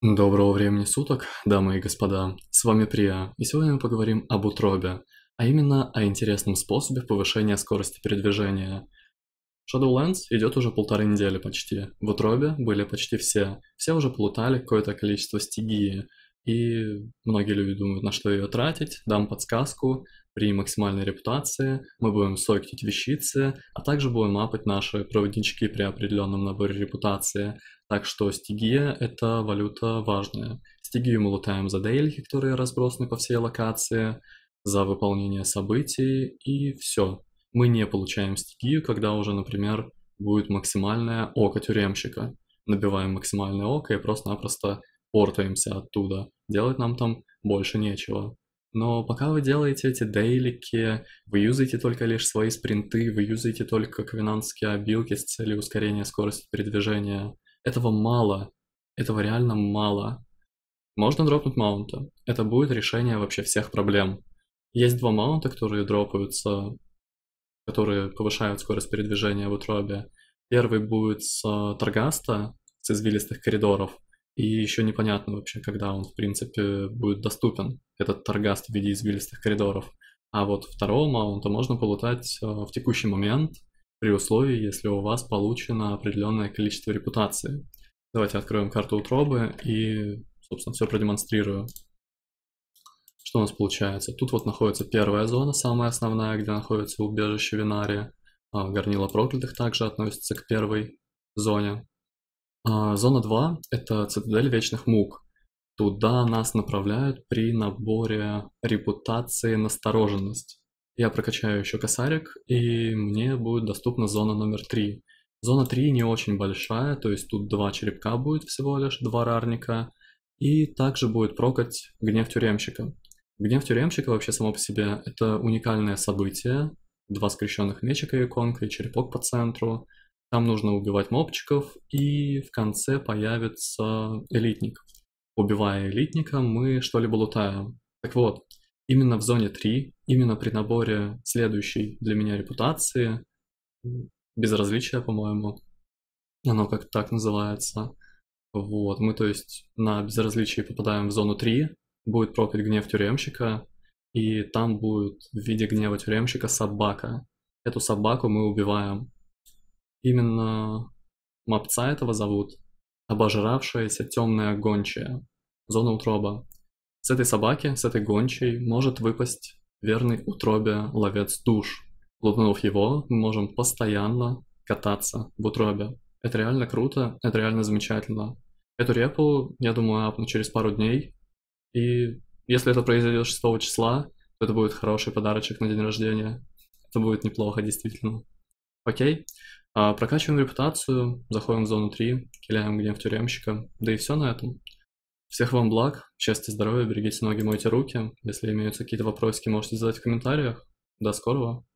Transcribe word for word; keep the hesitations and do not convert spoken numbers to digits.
Доброго времени суток, дамы и господа, с вами Прия, и сегодня мы поговорим об утробе, а именно о интересном способе повышения скорости передвижения. Shadowlands идет уже полторы недели почти, в утробе были почти все, все уже полутали какое-то количество стигии, и многие люди думают, на что ее тратить. Дам подсказку: при максимальной репутации мы будем сокетить вещицы, а также будем апать наши проводнички при определенном наборе репутации. Так что стигия – это валюта важная. Стигию мы лутаем за дейлики, которые разбросаны по всей локации, за выполнение событий, и все. Мы не получаем стигию, когда уже, например, будет максимальное око тюремщика. Набиваем максимальное око и просто-напросто портаемся оттуда. Делать нам там больше нечего. Но пока вы делаете эти дейлики, вы юзаете только лишь свои спринты, вы юзаете только ковенантские обилки с целью ускорения скорости передвижения. Этого мало. Этого реально мало. Можно дропнуть маунта. Это будет решение вообще всех проблем. Есть два маунта, которые дропаются, которые повышают скорость передвижения в утробе. Первый будет с Торгаста, с извилистых коридоров. И еще непонятно вообще, когда он, в принципе, будет доступен, этот Торгаст в виде извилистых коридоров. А вот второго маунта можно полутать в текущий момент, при условии, если у вас получено определенное количество репутации. Давайте откроем карту утробы и, собственно, все продемонстрирую. Что у нас получается? Тут вот находится первая зона, самая основная, где находится убежище Венари. Горнила проклятых также относится к первой зоне. Зона два – это цитадель вечных мук. Туда нас направляют при наборе репутации настороженность. Я прокачаю еще косарик, и мне будет доступна зона номер три. Зона три не очень большая, то есть тут два черепка будет всего лишь, два рарника. И также будет прокать гнев тюремщика. Гнев тюремщика вообще само по себе – это уникальное событие. Два скрещенных мечика и иконка, и черепок по центру. Там нужно убивать мобчиков, и в конце появится элитник. Убивая элитника, мы что-либо лутаем. Так вот, именно в зоне три, именно при наборе следующей для меня репутации, безразличия, по-моему, оно как-то так называется. Вот, мы, то есть, на безразличии попадаем в зону три, будет проклят гнев тюремщика, и там будет в виде гнева тюремщика собака. Эту собаку мы убиваем. Именно мопца этого зовут Обожравшаяся темная гончая, зона утроба. С этой собаки, с этой гончей может выпасть верный утробе ловец душ. Лутнув его, мы можем постоянно кататься в утробе. Это реально круто, это реально замечательно. Эту репу, я думаю, апну через пару дней. И если это произойдет шестого числа, то это будет хороший подарочек на день рождения. Это будет неплохо, действительно. Окей? Прокачиваем репутацию, заходим в зону три, киляем гнев тюремщика, да и все на этом. Всех вам благ, счастья, здоровья, берегите ноги, мойте руки. Если имеются какие-то вопросы, можете задать в комментариях. До скорого!